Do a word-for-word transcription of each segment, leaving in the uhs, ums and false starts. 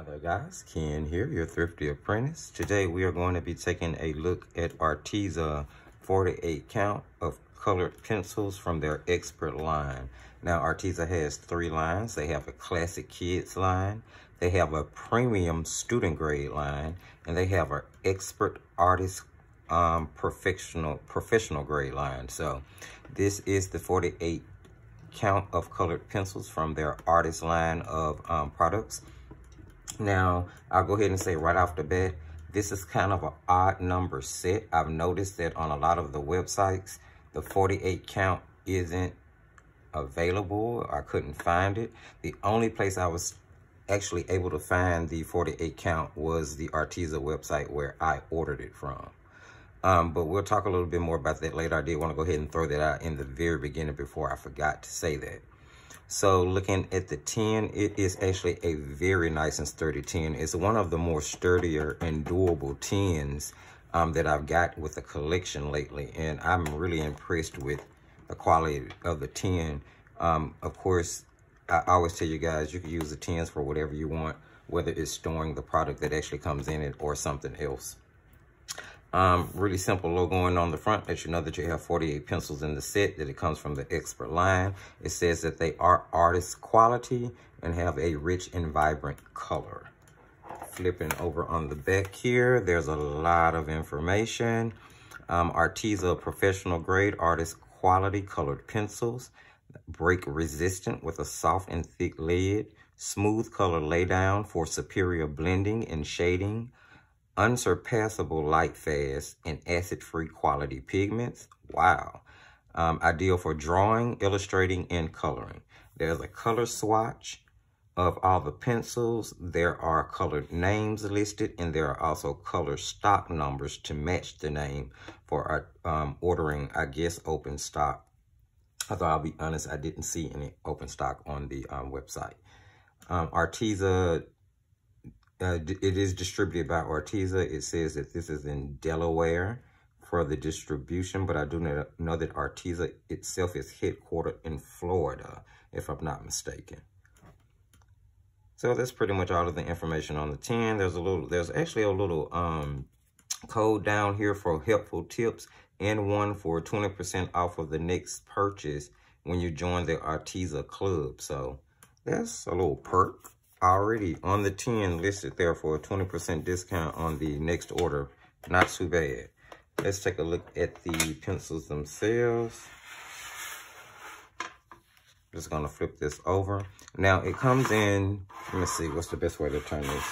Hi there guys, Ken here, your thrifty apprentice. Today we are going to be taking a look at Arteza forty-eight count of colored pencils from their expert line. Now Arteza has three lines. They have a classic kids line, they have a premium student grade line, and they have an expert artist um, professional, professional grade line. So this is the forty-eight count of colored pencils from their artist line of um, products. Now, I'll go ahead and say right off the bat, this is kind of an odd number set. I've noticed that on a lot of the websites, the forty-eight count isn't available. I couldn't find it. The only place I was actually able to find the forty-eight count was the Arteza website where I ordered it from. Um, but we'll talk a little bit more about that later. I did want to go ahead and throw that out in the very beginning before I forgot to say that. So looking at the tin, it is actually a very nice and sturdy tin. It's one of the more sturdier and durable tins um, that I've got with the collection lately. And I'm really impressed with the quality of the tin. Um, of course, I always tell you guys, you can use the tins for whatever you want, whether it's storing the product that actually comes in it or something else. Um, really simple logoing on the front that you know that you have forty-eight pencils in the set, that it comes from the expert line. It says that they are artist quality and have a rich and vibrant color. Flipping over on the back here, there's a lot of information. Um, Arteza professional grade artist quality colored pencils, break resistant with a soft and thick lid, smooth color laydown for superior blending and shading, unsurpassable light fast and acid-free quality pigments. Wow. Um, ideal for drawing, illustrating, and coloring. There's a color swatch of all the pencils. There are colored names listed, and there are also color stock numbers to match the name for um, ordering, I guess, open stock. Although I'll be honest, I didn't see any open stock on the um, website. Um, Arteza... Uh, it is distributed by Arteza. It says that this is in Delaware for the distribution, but I do not know that Arteza itself is headquartered in Florida, if I'm not mistaken. So that's pretty much all of the information on the tin. There's a little, there's actually a little um, code down here for helpful tips and one for twenty percent off of the next purchase when you join the Arteza club. So that's a little perk. Already on the tin listed there for a twenty percent discount on the next order. Not too bad. Let's take a look at the pencils themselves. Just gonna flip this over. Now it comes in, let me see, what's the best way to turn this?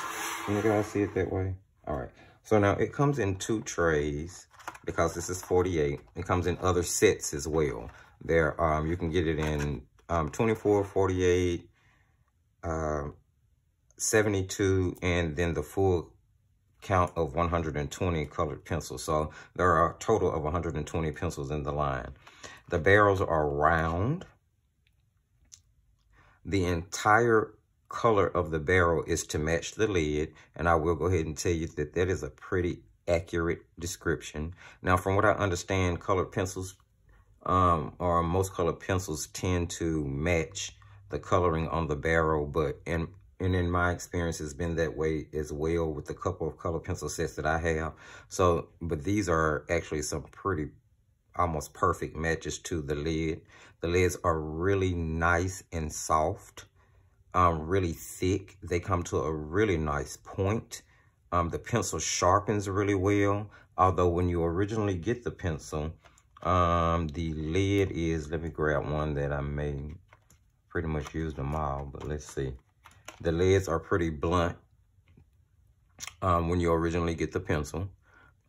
Can you guys see it that way? All right, so now it comes in two trays because this is forty-eight. It comes in other sets as well. There, um, you can get it in um, twenty-four, forty-eight, uh, seventy-two, and then the full count of one hundred twenty colored pencils. So there are a total of one hundred twenty pencils in the line. The barrels are round. The entire color of the barrel is to match the lid, and I will go ahead and tell you that that is a pretty accurate description. Now, from what I understand, colored pencils, um, or most colored pencils tend to match the coloring on the barrel, but in And in my experience, it's been that way as well with the couple of color pencil sets that I have. So, but these are actually some pretty, almost perfect matches to the lid. The lids are really nice and soft, um, really thick. They come to a really nice point. Um, the pencil sharpens really well. Although when you originally get the pencil, um, the lid is, let me grab one that I may pretty much use them all, but let's see. The lids are pretty blunt um, when you originally get the pencil.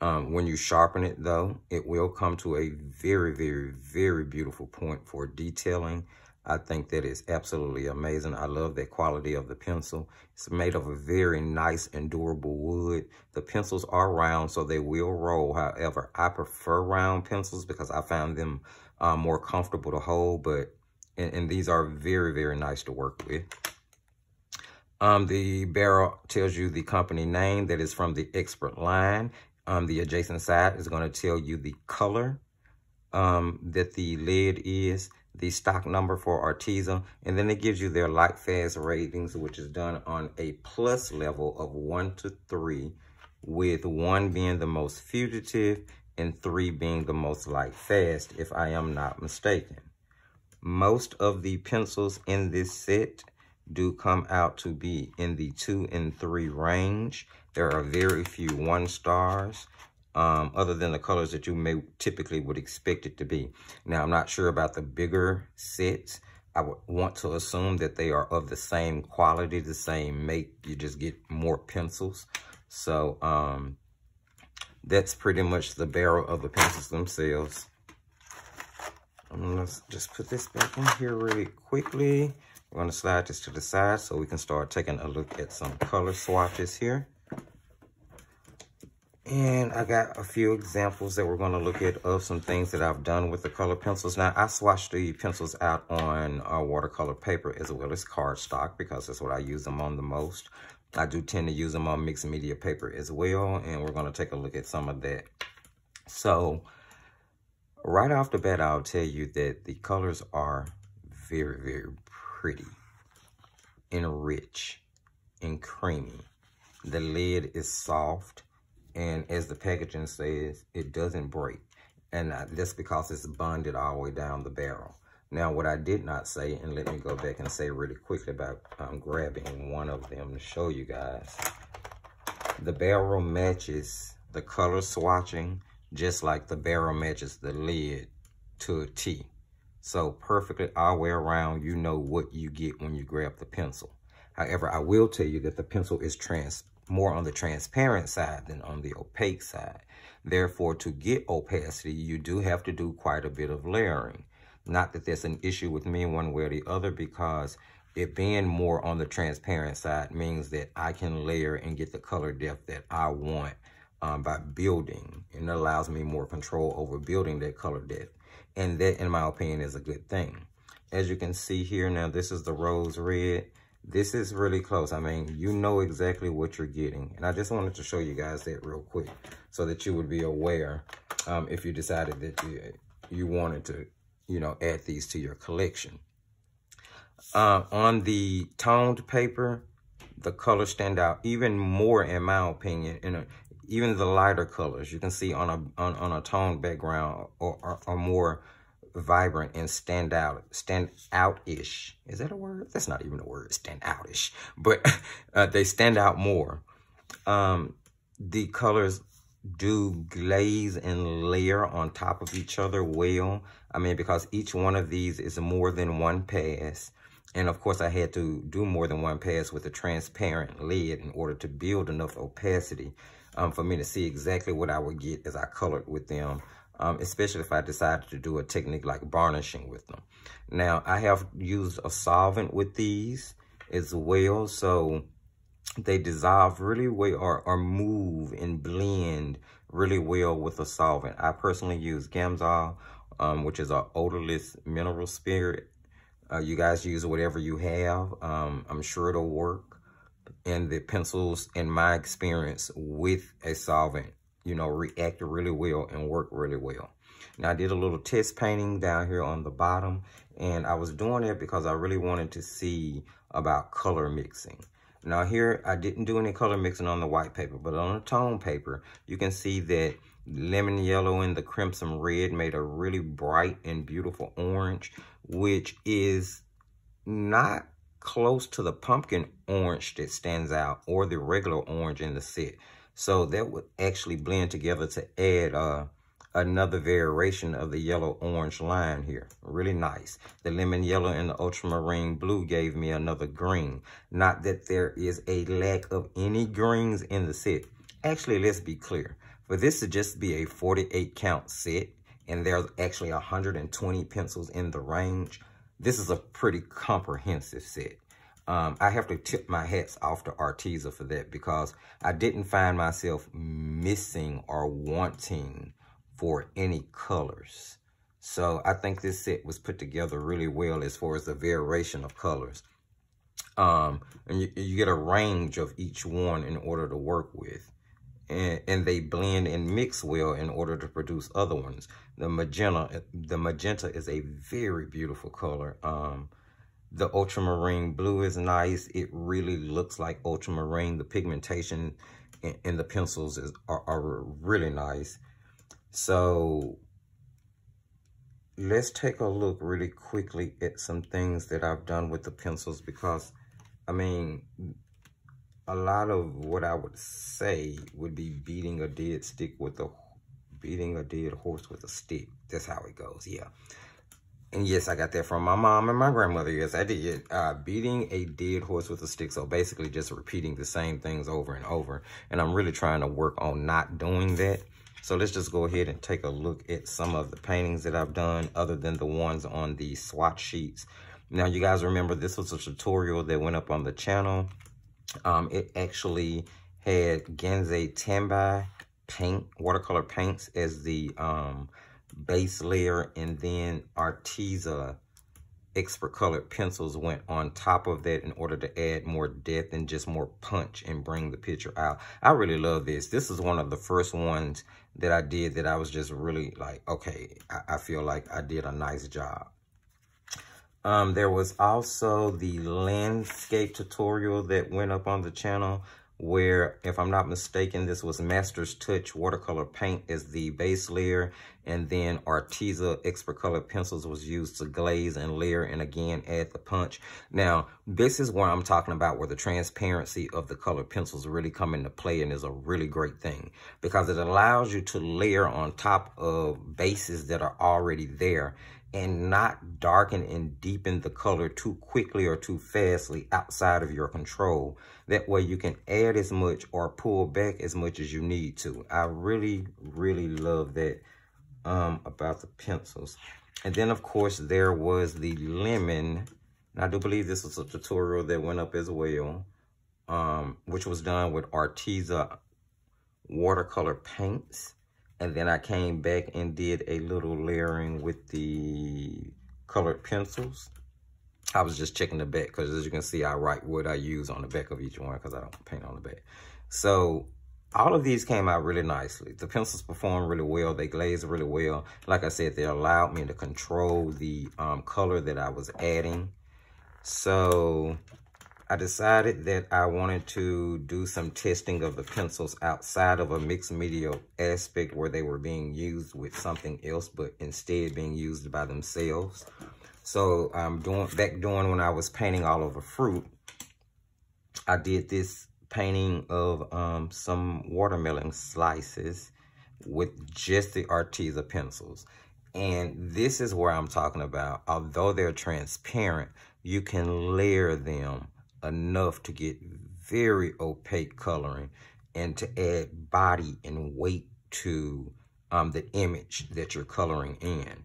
Um, when you sharpen it, though, it will come to a very, very, very beautiful point for detailing. I think that is absolutely amazing. I love the quality of the pencil. It's made of a very nice and durable wood. The pencils are round, so they will roll. However, I prefer round pencils because I found them uh, more comfortable to hold, but and, and these are very, very nice to work with. Um, the barrel tells you the company name that is from the expert line. Um, the adjacent side is going to tell you the color um, that the lid is. the stock number for Arteza, and then it gives you their light fast ratings, which is done on a plus level of one to three, with one being the most fugitive and three being the most light fast, if I am not mistaken. Most of the pencils in this set do come out to be in the two and three range. There are very few one stars, um, other than the colors that you may typically would expect it to be. Now, I'm not sure about the bigger sets. I would want to assume that they are of the same quality, the same make. You just get more pencils. So um, that's pretty much the barrel of the pencils themselves. I'm gonna just put this back in here really quickly. We're gonna slide this to the side so we can start taking a look at some color swatches here. And I got a few examples that we're gonna look at of some things that I've done with the color pencils. Now, I swatched the pencils out on uh, watercolor paper as well as cardstock because that's what I use them on the most. I do tend to use them on mixed media paper as well, and we're gonna take a look at some of that. So, right off the bat, I'll tell you that the colors are very, very pretty and rich and creamy. The lid is soft, and as the packaging says, it doesn't break. And that's because it's bonded all the way down the barrel. Now, what I did not say, and let me go back and say really quickly about um, grabbing one of them to show you guys. The barrel matches the color swatching just like the barrel matches the lid to a T. So perfectly all the way around, you know what you get when you grab the pencil. However, I will tell you that the pencil is trans more on the transparent side than on the opaque side. Therefore, to get opacity, you do have to do quite a bit of layering. Not that there's an issue with me one way or the other, because it being more on the transparent side means that I can layer and get the color depth that I want um, by building. And it allows me more control over building that color depth. And that, in my opinion, is a good thing. As you can see here now, this is the rose red. This is really close. I mean, you know exactly what you're getting. And I just wanted to show you guys that real quick so that you would be aware um, if you decided that you, you wanted to, you know, add these to your collection. Uh, on the toned paper, the colors stand out even more, in my opinion, in a, even the lighter colors. You can see on a on, on a toned background or are, are more vibrant and stand out, stand out-ish. Is that a word? That's not even a word, stand out-ish. But uh, they stand out more. Um, the colors do glaze and layer on top of each other well. I mean, because each one of these is more than one pass. And of course, I had to do more than one pass with a transparent lid in order to build enough opacity um, for me to see exactly what I would get as I colored with them, um, especially if I decided to do a technique like varnishing with them. Now, I have used a solvent with these as well, so they dissolve really well or, or move and blend really well with a solvent. I personally use Gamsol, um, which is an odorless mineral spirit. Uh, you guys use whatever you have. Um, I'm sure it'll work. And the pencils, in my experience, with a solvent, you know, react really well and work really well. Now, I did a little test painting down here on the bottom, and I was doing it because I really wanted to see about color mixing. Now here, I didn't do any color mixing on the white paper, but on the tone paper, you can see that lemon yellow and the crimson red made a really bright and beautiful orange, which is not close to the pumpkin orange that stands out or the regular orange in the set. So that would actually blend together to add uh, another variation of the yellow-orange line here. Really nice. The lemon yellow and the ultramarine blue gave me another green. Not that there is a lack of any greens in the set. Actually, let's be clear. For this to just be a forty-eight count set, and there's actually one hundred twenty pencils in the range, this is a pretty comprehensive set. Um, I have to tip my hats off to Arteza for that, because I didn't find myself missing or wanting for any colors. So I think this set was put together really well as far as the variation of colors. Um, and you, you get a range of each one in order to work with. and, and they blend and mix well in order to produce other ones. The magenta, the magenta is a very beautiful color. Um, the ultramarine blue is nice. It really looks like ultramarine. The pigmentation in, in the pencils is, are, are really nice. So let's take a look really quickly at some things that I've done with the pencils, because I mean, a lot of what I would say would be beating a dead stick with a, beating a dead horse with a stick. That's how it goes, yeah. And yes, I got that from my mom and my grandmother. Yes, I did. Uh, beating a dead horse with a stick. So basically just repeating the same things over and over. And I'm really trying to work on not doing that. So let's just go ahead and take a look at some of the paintings that I've done other than the ones on the swatch sheets. Now, you guys remember this was a tutorial that went up on the channel. Um, it actually had Genza Tamba paint, watercolor paints as the um, base layer, and then Arteza expert colored pencils went on top of that in order to add more depth and just more punch and bring the picture out. I really love this. This is one of the first ones that I did that I was just really like, okay, I, I feel like I did a nice job. Um, there was also the landscape tutorial that went up on the channel where, if I'm not mistaken, this was Master's Touch watercolor paint as the base layer, and then Arteza expert colored pencils was used to glaze and layer and again add the punch. Now, this is where I'm talking about where the transparency of the colored pencils really come into play and is a really great thing, because it allows you to layer on top of bases that are already there and not darken and deepen the color too quickly or too fastly outside of your control. That way you can add as much or pull back as much as you need to. I really, really love that um, about the pencils. And then, of course, there was the lemon. And I do believe this was a tutorial that went up as well, um, which was done with Arteza watercolor paints. And then I came back and did a little layering with the colored pencils. I was just checking the back because, as you can see, I write what I use on the back of each one because I don't paint on the back. So all of these came out really nicely. The pencils performed really well. They glazed really well. Like I said, they allowed me to control the um, color that I was adding. So I decided that I wanted to do some testing of the pencils outside of a mixed media aspect where they were being used with something else, but instead being used by themselves. So I'm doing back doing when I was painting all over fruit, I did this painting of um, some watermelon slices with just the Arteza pencils. And this is where I'm talking about, although they're transparent, you can layer them enough to get very opaque coloring and to add body and weight to um, the image that you're coloring in.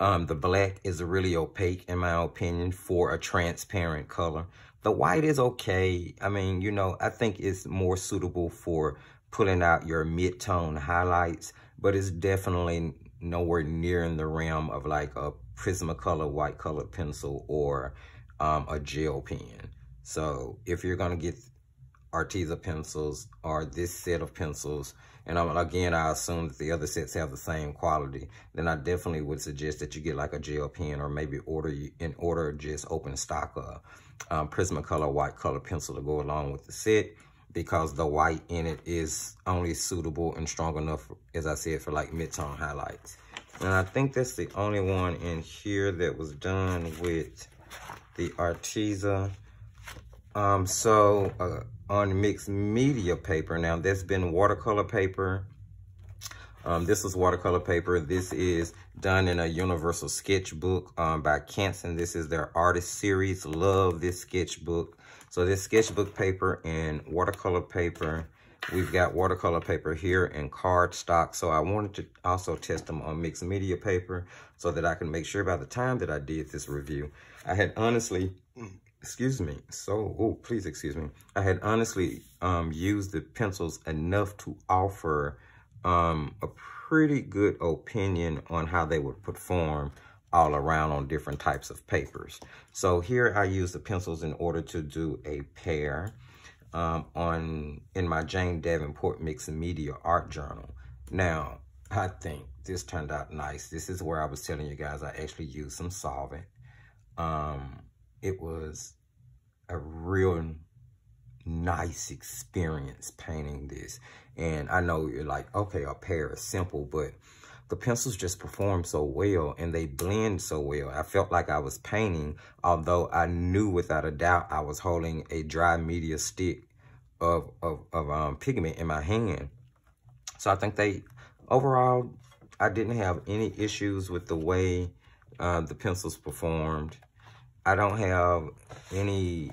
Um, the black is really opaque, in my opinion, for a transparent color. The white is okay. I mean, you know, I think it's more suitable for pulling out your mid-tone highlights, but it's definitely nowhere near in the realm of like a Prismacolor white colored pencil or Um, a gel pen. So if you're gonna get Arteza pencils or this set of pencils, and I'm, again, I assume that the other sets have the same quality, then I definitely would suggest that you get like a gel pen, or maybe order in order just open stock a um, Prismacolor white color pencil to go along with the set, because the white in it is only suitable and strong enough, as I said, for like mid-tone highlights. And I think that's the only one in here that was done with the Arteza. Um, so uh, on mixed media paper, now that's been watercolor paper. Um, this is watercolor paper. This is done in a universal sketchbook um, by Canson. This is their artist series. Love this sketchbook. So this sketchbook paper and watercolor paper. We've got watercolor paper here and cardstock. So I wanted to also test them on mixed media paper so that I can make sure by the time that I did this review, I had honestly, excuse me, so, oh, please excuse me. I had honestly um, used the pencils enough to offer um, a pretty good opinion on how they would perform all around on different types of papers. So here I used the pencils in order to do a pair. um, on in my Jane Davenport Mixed Media Art Journal. Now, I think this turned out nice. This is where I was telling you guys I actually used some solvent. Um, it was a real nice experience painting this. And I know you're like, okay, a pair is simple, but the pencils just perform so well and they blend so well. I felt like I was painting, although I knew without a doubt I was holding a dry media stick of, of, of um, pigment in my hand. So I think they, overall, I didn't have any issues with the way uh, the pencils performed. I don't have any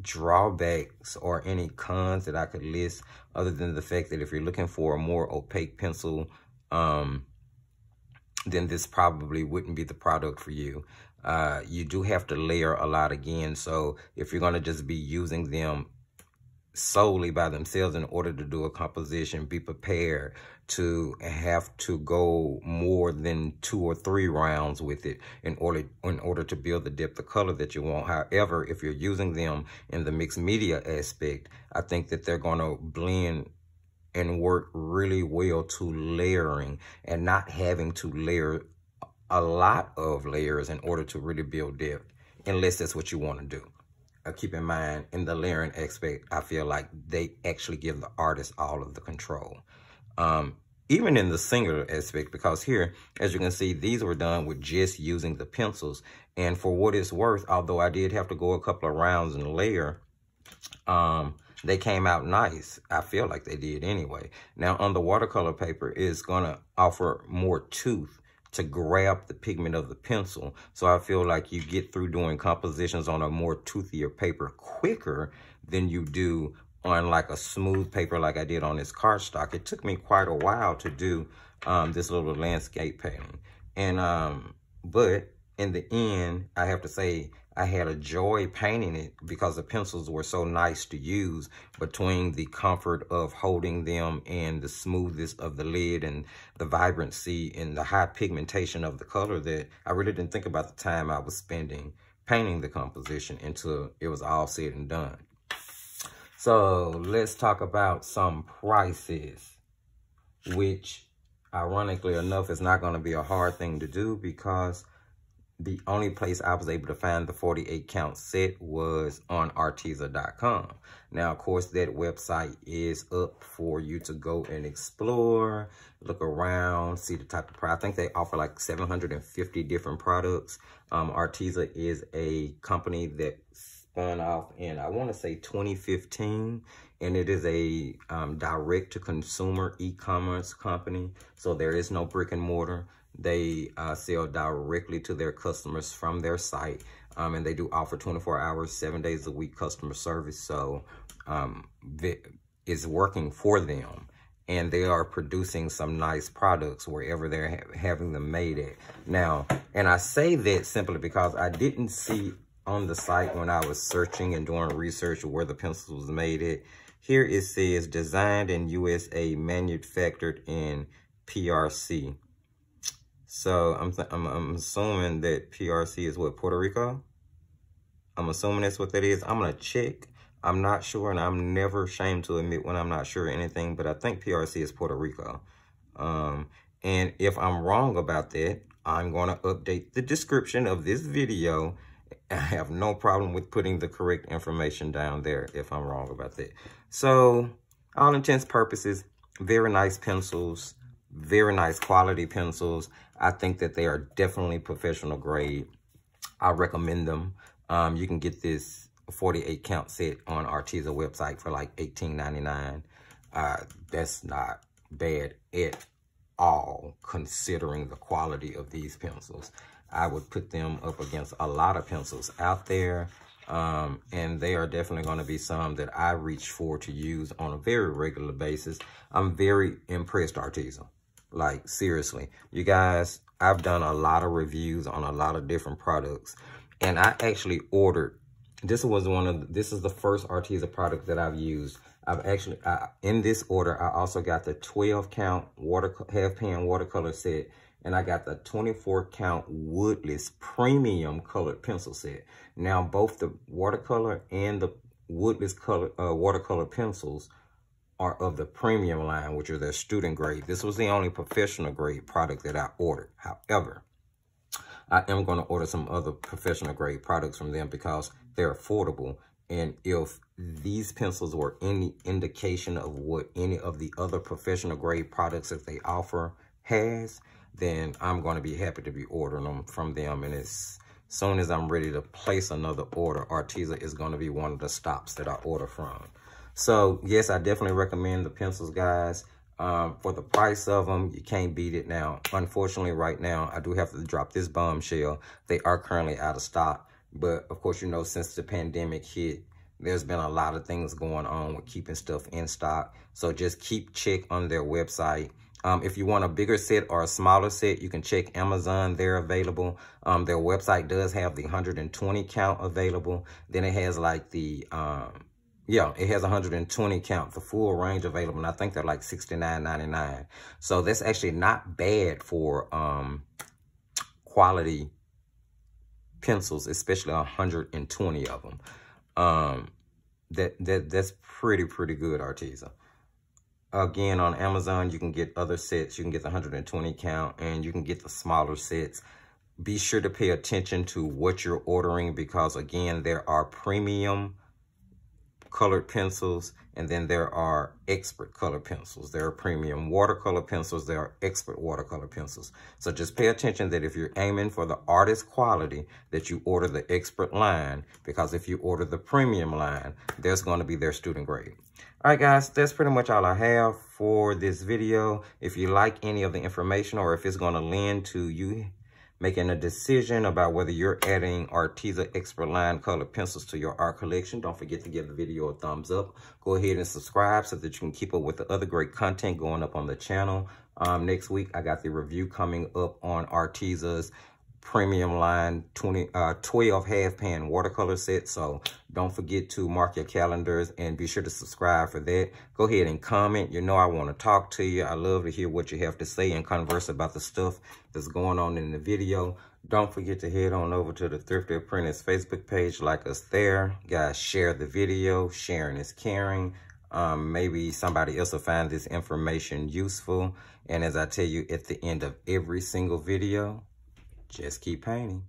drawbacks or any cons that I could list, other than the fact that if you're looking for a more opaque pencil, um, then this probably wouldn't be the product for you. Uh, you do have to layer a lot again, so if you're going to just be using them solely by themselves in order to do a composition, be prepared to have to go more than two or three rounds with it in order in order to build the depth of color that you want. However, if you're using them in the mixed media aspect, I think that they're going to blend and work really well to layering and not having to layer a lot of layers in order to really build depth, unless that's what you want to do. Uh, keep in mind, in the layering aspect, I feel like they actually give the artist all of the control. Um, even in the singular aspect, because here, as you can see, these were done with just using the pencils. And for what it's worth, although I did have to go a couple of rounds and layer, um, they came out nice. I feel like they did anyway. Now, on the watercolor paper, it's going to offer more tooth to grab the pigment of the pencil. So I feel like you get through doing compositions on a more toothier paper quicker than you do on like a smooth paper like I did on this cardstock. It took me quite a while to do um, this little landscape painting. And, um, but in the end, I have to say I had a joy painting it because the pencils were so nice to use between the comfort of holding them and the smoothness of the lid and the vibrancy and the high pigmentation of the color that I really didn't think about the time I was spending painting the composition until it was all said and done. So let's talk about some prices, which ironically enough is not going to be a hard thing to do because the only place I was able to find the forty-eight count set was on Arteza dot com. Now, of course, that website is up for you to go and explore, look around, see the type of product. I think they offer like seven hundred fifty different products. Um, Arteza is a company that spun off in, I want to say, twenty fifteen, and it is a um, direct-to-consumer e-commerce company, so there is no brick and mortar. They uh, sell directly to their customers from their site, um, and they do offer twenty-four hours, seven days a week customer service, so um, it's working for them, and they are producing some nice products wherever they're ha having them made at. Now, and I say that simply because I didn't see on the site when I was searching and doing research where the pencil was made at. Here it says, designed in U S A, manufactured in P R C. So I'm, I'm I'm assuming that P R C is what, Puerto Rico? I'm assuming that's what that is. I'm gonna check. I'm not sure, and I'm never ashamed to admit when I'm not sure of anything, but I think P R C is Puerto Rico. Um, and if I'm wrong about that, I'm gonna update the description of this video. I have no problem with putting the correct information down there if I'm wrong about that. So all intents and purposes, very nice pencils, very nice quality pencils. I think that they are definitely professional grade. I recommend them. Um, you can get this forty-eight count set on Arteza website for like eighteen ninety-nine. Uh, that's not bad at all, considering the quality of these pencils. I would put them up against a lot of pencils out there. Um, and they are definitely going to be some that I reach for to use on a very regular basis. I'm very impressed, Arteza. Like, seriously, you guys, I've done a lot of reviews on a lot of different products, and I actually ordered, this was one of, the, this is the first Arteza product that I've used. I've actually, I, in this order, I also got the twelve count water, half pan watercolor set, and I got the twenty-four count woodless premium colored pencil set. Now, both the watercolor and the woodless color, uh, watercolor pencils are of the premium line, which are their student grade. This was the only professional grade product that I ordered. However, I am going to order some other professional grade products from them because they're affordable. And if these pencils were any indication of what any of the other professional grade products that they offer has, then I'm going to be happy to be ordering them from them. And as soon as I'm ready to place another order, Arteza is going to be one of the stops that I order from. So yes, I definitely recommend the pencils, guys. Um, for the price of them, you can't beat it now. Unfortunately, right now, I do have to drop this bombshell. They are currently out of stock. But of course, you know, since the pandemic hit, there's been a lot of things going on with keeping stuff in stock. So just keep check on their website. Um, if you want a bigger set or a smaller set, you can check Amazon. They're available. Um, their website does have the one hundred twenty count available. Then it has like the, um, yeah, it has one hundred twenty count, the full range available. And I think they're like sixty-nine ninety-nine. So that's actually not bad for um, quality pencils, especially one hundred twenty of them. Um, that, that, that's pretty, pretty good, Arteza. Again, on Amazon, you can get other sets. You can get the one hundred twenty count, and you can get the smaller sets. Be sure to pay attention to what you're ordering because, again, there are premium colored pencils, and then there are expert color pencils. There are premium watercolor pencils. There are expert watercolor pencils. So just pay attention that if you're aiming for the artist quality, that you order the expert line, because if you order the premium line, there's going to be their student grade. All right, guys, that's pretty much all I have for this video. If you like any of the information or if it's going to lend to you making a decision about whether you're adding Arteza Expert Line colored pencils to your art collection, don't forget to give the video a thumbs up. Go ahead and subscribe so that you can keep up with the other great content going up on the channel. Um, next week, I got the review coming up on Arteza's premium line twenty, uh, twelve half pan watercolor set. So don't forget to mark your calendars and be sure to subscribe for that. Go ahead and comment. You know I want to talk to you. I love to hear what you have to say and converse about the stuff that's going on in the video. Don't forget to head on over to the Thrifty Apprentice Facebook page. Like us there. Guys, share the video. Sharing is caring. Um, maybe somebody else will find this information useful. And as I tell you at the end of every single video, just keep painting.